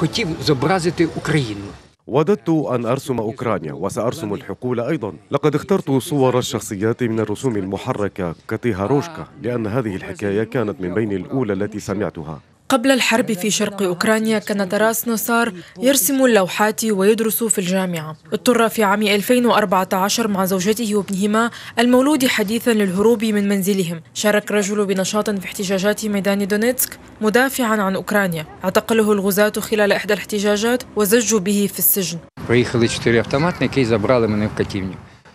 хотів зобразити Україну. وددت أن أرسم أوكرانيا وسأرسم الحقول أيضا. لقد اخترت صور الشخصيات من الرسوم المحركة كتيهاروشكا لأن هذه الحكاية كانت من بين الأولى التي سمعتها. قبل الحرب في شرق أوكرانيا كان تاراس نوسار يرسم اللوحات ويدرس في الجامعة. اضطر في عام 2014 مع زوجته وابنهما المولود حديثا للهروب من منزلهم. شارك رجل بنشاط في احتجاجات ميدان دونيتسك مدافعا عن أوكرانيا. اعتقله الغزاة خلال إحدى الاحتجاجات وزجوا به في السجن.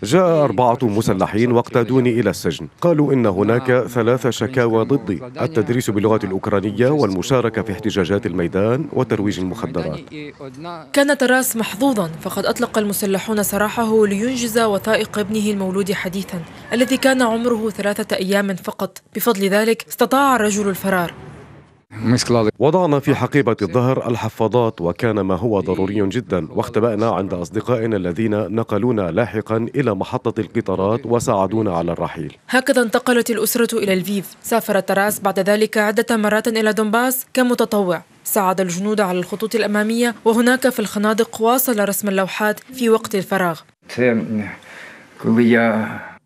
جاء 4 مسلحين واقتادوني إلى السجن. قالوا إن هناك 3 شكاوى ضدي: التدريس باللغة الأوكرانية والمشاركة في احتجاجات الميدان وترويج المخدرات. كان تاراس محظوظا، فقد أطلق المسلحون سراحه لينجز وثائق ابنه المولود حديثا الذي كان عمره 3 أيام فقط. بفضل ذلك استطاع الرجل الفرار. وضعنا في حقيبة الظهر الحفاضات وكان ما هو ضروري جدا، واختبأنا عند أصدقائنا الذين نقلونا لاحقا إلى محطة القطارات وساعدونا على الرحيل. هكذا انتقلت الأسرة إلى لفيف. سافر تاراس بعد ذلك عدة مرات إلى دونباس كمتطوع. ساعد الجنود على الخطوط الأمامية، وهناك في الخنادق واصل رسم اللوحات في وقت الفراغ.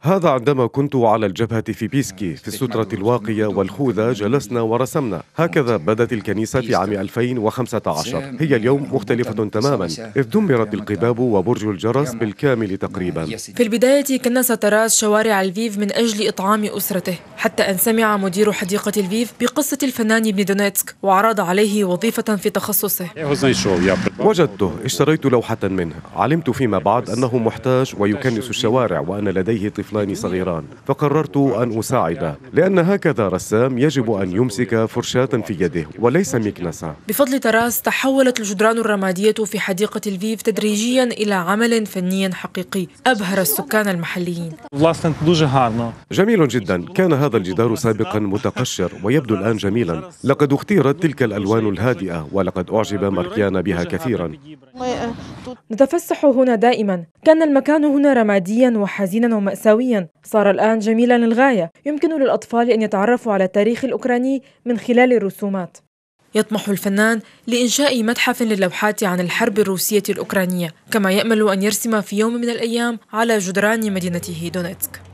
هذا عندما كنت على الجبهة في بيسكي في السترة الواقية والخوذة جلسنا ورسمنا. هكذا بدت الكنيسة في عام 2015. هي اليوم مختلفة تماما، إذ دمرت القباب وبرج الجرس بالكامل تقريبا. في البداية كنس تاراس شوارع لفيف من أجل إطعام أسرته، حتى أن سمع مدير حديقة لفيف بقصة الفنان ابن دونيتسك وعرض عليه وظيفة في تخصصه. وجدته، اشتريت لوحة منه. علمت فيما بعد أنه محتاج ويكنس الشوارع وأن لديه طفلان صغيران، فقررت أن أساعده، لأن هكذا رسام يجب أن يمسك فرشاة في يده وليس مكنسة. بفضل تاراس تحولت الجدران الرمادية في حديقة لفيف تدريجيا إلى عمل فني حقيقي أبهر السكان المحليين. جميل جدا، كان هذا الجدار سابقا متقشر ويبدو الآن جميلا. لقد اختيرت تلك الألوان الهادئة ولقد أعجب ماركيان بها كثيرا. نتفسح هنا دائما، كان المكان هنا رماديا وحزينا ومأساويا، صار الآن جميلا للغاية. يمكن للأطفال أن يتعرفوا على التاريخ الأوكراني من خلال الرسومات. يطمح الفنان لإنشاء متحف للوحات عن الحرب الروسية الأوكرانية، كما يأمل أن يرسم في يوم من الأيام على جدران مدينته دونيتسك.